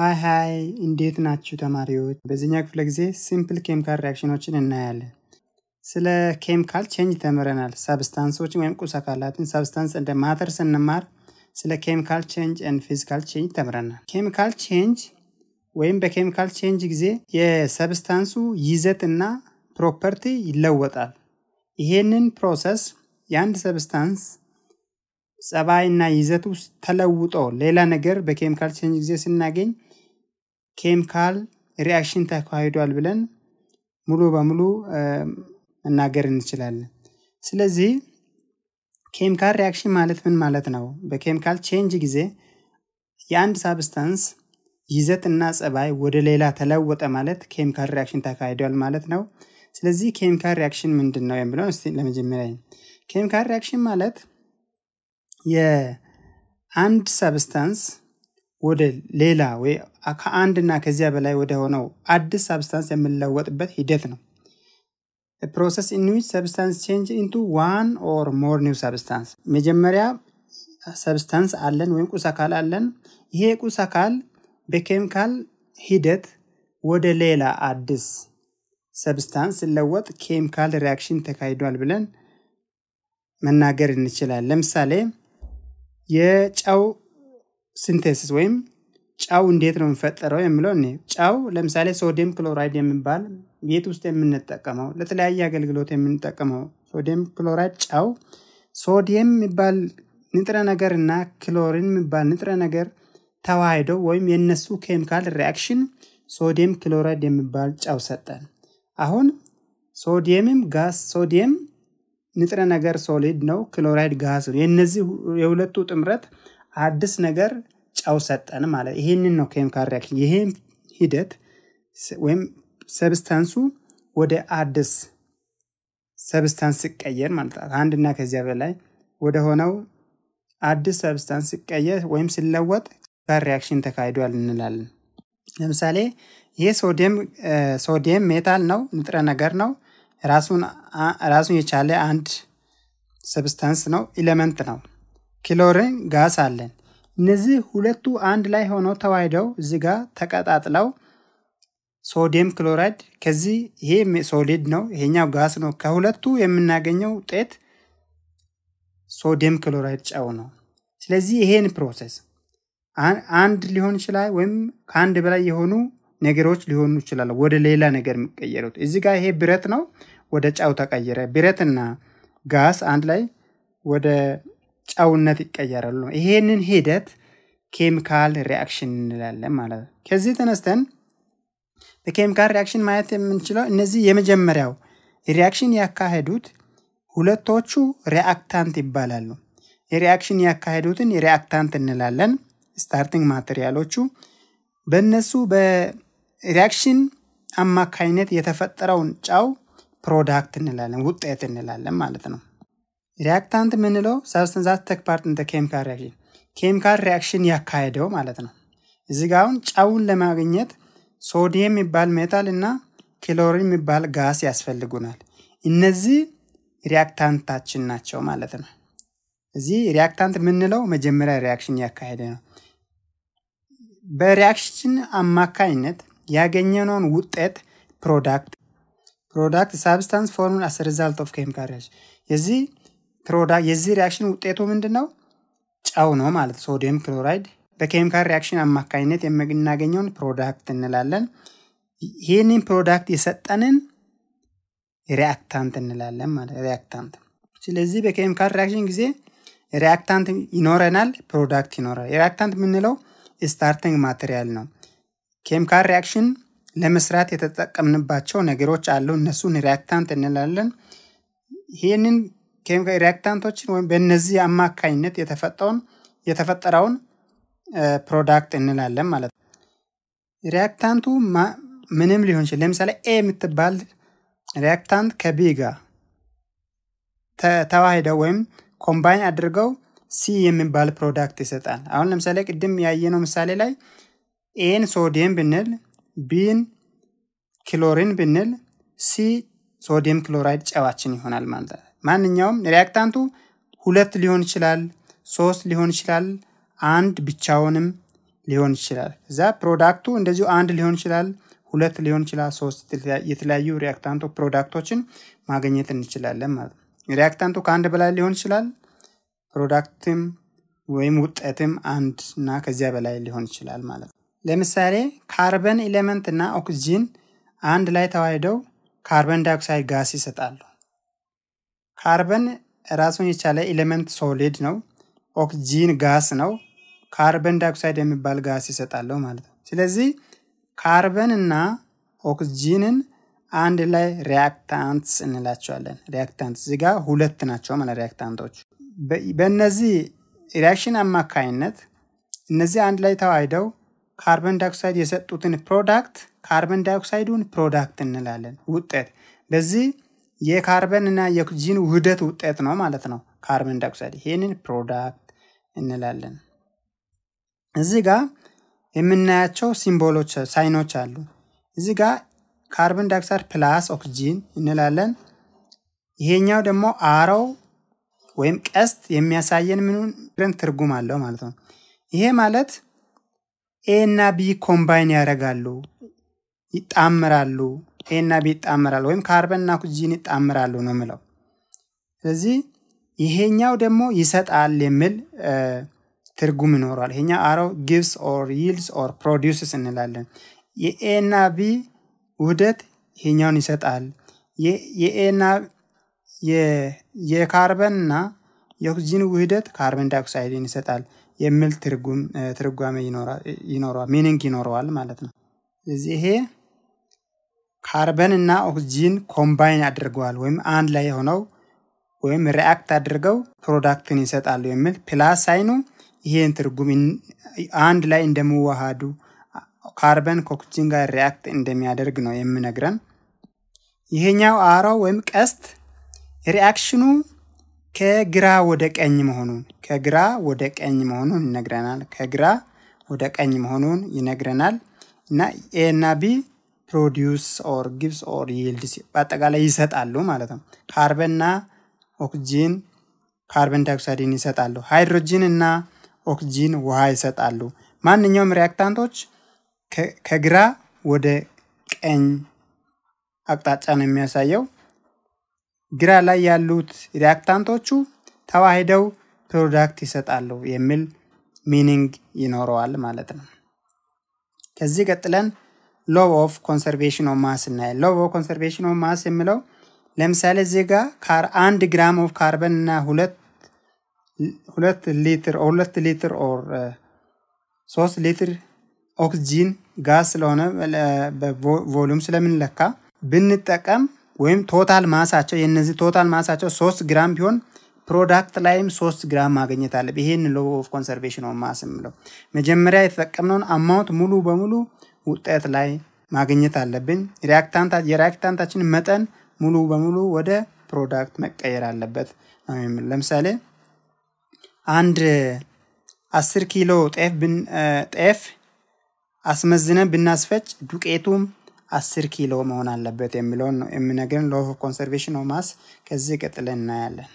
Hi, indeed nachu tamario. Bezinya kuflegze simple chemical reactionochin ennayal. Sele chemical change temerenal substance ochin wem kusakalatin substance and matter senamar sele chemical change and physical change temerenal. Chemical change wem be chemical change gze ye substance yizetinna property yilewatal. Ihenin process yand substance Sabayna yizetu talawuto lela neger be chemical change gze sinagin chemical reaction ተካሂዷል ብለን ሙሉ በሙሉ እናገር እንችላለን ስለዚህ chemical reaction ማለት ምን ማለት ነው በchemical change ጊዜ የአንድ substance ይዘትና ጸባይ ወደ ሌላ ተለወጠ ማለት chemical reaction ተካሂዷል ማለት ነው ስለዚህ chemical reaction ምንድነው የሚለው እስቲ ለመጀመሪያ chemical reaction ማለት የአንድ substance ወደ ሌላ ወይ አንድና ከዚያ በላይ ወደ ሆነው አዲስ substance የሚለወጥበት ሂደት ነው the process in which substance change into one or more new substance መጀመሪያ substance አለን ወይ ቁሳካል አለን ይሄ ቁሳካል በኬሚካል ሂደት ወደ ሌላ አዲስ substance ለወጥ chemical reaction ተካሂዷል ብለን መናገር እንችላለን ለምሳሌ የጨው synthesis ወይም ጫው እንዴት ነው የሚፈጠረው የሚለው ነው ጫው ለምሳሌ ሶዲየም ክሎራይድ የሚባል ቤት ውስጥ የምንጠቀመው ለተለያየ አገልግሎት የምንጠቀመው ሶዲየም ክሎራይድ ጫው ሶዲየም የሚባል ንጥረ ነገርና ክሎሪን የሚባል ንጥረ ነገር ተዋህደው ወይም የነሱ ኬሚካል ሪአክሽን ሶዲየም ክሎራይድ የሚባል ጫው ሰጠን አሁን ሶዲየምም ጋስ ሶዲየም ንጥረ ነገር ሶሊድ ነው ክሎራይድ ጋስ ነው የነዚህ የሁለቱ ጥምረት አዲስ ነገር ጫው ሰጠን ማለት ይሄንን ነው ኬሚካል ሪአክሽን ይሄ ሂደት ወይም ሰብስታንሱ ወደ አዲስ ሰብስታንስ ሲቀየር ማለት አንድና ከዚያ በላይ ወደ ሆነው አዲስ ሰብስታንስ ሲቀየር ወይም ሲለወጥ ሪአክሽን ተካሂዷል እንላለን ለምሳሌ የሶዲየም ሜታል ነው ንጥረ ነገር ነው ራሱን የቻለ አንድ ሰብስታንስ ነው ኤሌመንት ነው ክሎሪን ጋስ አለን እነዚህ ሁለቱ አንድ ላይ ሆነው ተዋህደው እዚህ ጋር ተቀጣጥለው ሶዲየም ክሎራይድ ከዚህ ይሄ ሶሊድ ነው ይሄኛው ጋስ ነው ከሁለቱ የምናገኘው ውጤት ሶዲየም ክሎራይድ ጫው ነው ስለዚህ ይሄን ፕሮሰስ አንድ ሊሆን ይችላል ወይም ከአንድ በላይ የሆኑ ነገሮች ሊሆኑ ይችላል ወደ ሌላ ነገር መቀየሩት እዚህ ጋር ይሄ ብረት ነው ወደ ጫው ተቀየረ ብረትና ጋስ አንድ ላይ ወደ ጫውነት ይቀየራሉ ይሄንን ሂደት ኬሚካል ሪአክሽን እንላለን ማለት ከዚህ ተነስተን በኬሚካል ሪአክሽን ማለት የምንችለው እነዚህ የመጀመሪያው ሪአክሽን ያካሄዱት ሁለቶቹ ሪአክታንት ይባላሉ ሪአክሽን ያካሄዱትን ሪአክታንት እንላለን ስታርቲንግ ማቴሪያሎቹ በእነሱ በሪአክሽን አማካይነት የተፈጠረውን ጫው ፕሮዳክት እንላለን ውጤት እንላለን ማለት ነው reactant ምንለው substance take part in the chemical reaction ያካሄደው ማለት ነው እዚህ ጋር አሁን ጫውን ለማግኘት ሶዲየም የሚባል ሜታል እና ክሎሪን የሚባል ጋስ ያስፈልጉናል እነዚህ reactantታችን ናቸው ማለት ነው እዚህ reactant ምንለው መጀመሪያ reaction ያካሄደ ነው በreaction አማካይነት ያገኘነውን ውጤት product substance formed as a result of chemical reaction የዚህ ፕሮዳክት የዚህ ሪአክሽን ውጤቱ ምንድነው ጫው ነው ማለት ሶዲየም ክሎራይድ በኬሚካል ሪአክሽን አማካይነት የምናገኘውን ፕሮዳክት እንላለን ይሄንን ፕሮዳክት የሰጠንን ሪአክታንት እንላለን ማለት ሪአክታንት ስለዚህ በኬሚካል ሪአክሽን ጊዜ ሪአክታንት ይኖረናል ፕሮዳክት ይኖራል ሪአክታንት ምንለው ስታርቲንግ ማቴሪያል ነው ኬሚካል ሪአክሽን ለመስራት የተጠቀምንባቸው ነገሮች አሉ እነሱን ሪአክታንት እንላለን ይሄንን chemical reactantዎችን ወይም በእነዚህ አማካይነት የተፈጠረውን product እንላለን ማለት ነው reactantu ምንም ሊሆን ይችላል ለምሳሌ a የምትባል reactant ከb ጋር ተዋህደው ወይም combine አድርገው c የሚባል product ይሰጣል አሁን ለምሳሌ ቅድም ያየነው ምሳሌ ላይ aን sodium ብንል bን chlorine ብንል c sodium chloride ጫዋችን ይሆናል ማለት ነው ማንኛውም ሪአክታንቱ ሁለት ሊሆን ይችላል ሶስት ሊሆን ይችላል አንድ ብቻውንም ሊሆን ይችላል እዛ ፕሮዳክቱ እንደዚሁ አንድ ሊሆን ይችላል ሁለት ሊሆን ይችላል ሶስት የተለያዩ ሪአክታንት ፕሮዳክቶችን ማግኘት እንችላለን ማለት ነው ሪአክታንቱ ከአንድ በላይ ሊሆን ይችላል ፕሮዳክትም ወይም ውጤትም አንድ እና ከዚያ በላይ ሊሆን ይችላል ማለት ነው ለምሳሌ ካርቦን ኤሌመንት እና ኦክሲጅን አንድ ላይ ተዋህደው ካርቦን ዳይኦክሳይድ ጋስ ይሰጣሉ ካርቦን ራሱን የቻለ ኤሌመንት ሶሊድ ነው ኦክሲጅን ጋስ ነው ካርቦን ዳይኦክሳይድ የሚባል ጋስ ይሰጣሉ ማለት ነው ስለዚህ ካርቦን እና ኦክሲጅንን አንድ ላይ ሪአክታንትስ እንላቸዋለን ሪአክታንትስ እዚጋ ሁለት ናቸው ማለት ሪአክታንቶች በእነዚህ ሪአክሽን አማካይነት እነዚህ አንድ ላይ ተዋህደው ካርቦን ዳይኦክሳይድ የሰጡትን ፕሮዳክት ካርቦን ዳይኦክሳይዱን ፕሮዳክት እንላለን ውጤት በዚህ የካርቦን እና የኦክሲጅን ውህደት ውጤት ነው ማለት ነው ካርቦን ዳይኦክሳይድ ይሄንን ፕሮዳክት እንላለን እዚህ ጋር የምናያቸው ሲምቦሎች ሳይኖች አሉ እዚህ ጋር ካርቦን ዳይኦክሳይድ ፕላስ ኦክሲጅን እንላለን ይሄኛው ደግሞ አሮ ወይም ቀስት የሚያሳየን ምንን ትርጉም አለው ማለት ነው ይሄ ማለት ኤ እና ቢ ኮምባይን ያደርጋሉ ይጣመራሉ ኤ እና ቢ ይጣመራሉ ወይም ካርቦን እና ኦክሲጅን ይጣመራሉ ነው ማለት ስለዚህ ይሄኛው ደግሞ ይሰጣል የሚል ትርጉም ይኖራል ይሄኛው አሮ gives or yields or produces እንላለን የኤ እና ቢ ውህደት ይሄኛውን ይሰጣል የኤ እና የካርቦን እና የኦክሲጅን ውህደት ካርቦን ዳይኦክሳይድን ይሰጣል የሚል ትርጓሜ ይኖራል ሚኒንግ ይኖራል ማለት ነው ስለዚህ ይሄ ካርቦን እና ኦክሲጅን ኮምባይን አድርገዋል ወይም አንድ ላይ ሆነው ወይም ሪአክት አድርገው ፕሮዳክትን ይሰጣሉ የሚል ፕላስ ሳይኑ ይሄን ትርጉም አንድ ላይ እንደሚዋሃዱ ካርቦን ከኦክሲጅን ጋር ሪአክት እንደሚያደርግ ነው የሚነግረን ይሄኛው አሮ ወይም ቀስት ሪአክሽኑ ከግራ ወደ ቀኝ መሆኑን ይነግረናል እና ኤ እና ቢ ፕሮዲዩስ ኦር ጊቭስ ኦር ይልድስ በአጠቃላይ ይሰጣሉ ማለት ነው ካርቦን እና ኦክሲጅን ካርቦን ዳይኦክሳይድን ይሰጣሉ ሃይድሮጅን እና ኦክሲጅን ውሃ ይሰጣሉ ማንኛውም ሪአክታንቶች ከግራ ወደ ቀኝ አቅጣጫ ነው የሚያሳየው ግራ ላይ ያሉት ሪአክታንቶቹ ተዋህደው ፕሮዳክት ይሰጣሉ የሚል ሚኒንግ ይኖራል ማለት ነው ከዚህ ቀጥለን law of conservation of mass እና law of conservation of mass የሚለው ለምሳሌ እዚህ ጋር 1 ግራም ኦፍ ካርቦን እና 2 ሊትር ኦር 3 ሊትር ኦክሲጅን ጋስ ስለሆነ በቮሉም ስለምንለካ ብንጠቀም ወይም ቶታል ማሳቸው የነዚህ ቶታል ማሳቸው 3 ግራም ቢሆን ፕሮዳክት ላይም 3 ግራም ማግኘት አለብ ይሄን law of conservation of mass ነው መጀመሪያ የተጠቀምነውን amount ሙሉ በሙሉ ውጤት ላይ ማግኘት አለብን የሪአክታንታችን መጠን ሙሉ በሙሉ ወደ ፕሮዳክት መቀየር አለበት ለምሳሌ አንድ 10 ኪሎ ጤፍ አስመዝነን ብናስፈጭ ዱቄቱም 10 ኪሎ መሆን አለበት የሚለውን ነው የሚነገረን law of conservation of mass ከዚህ ቀጥለን እናያለን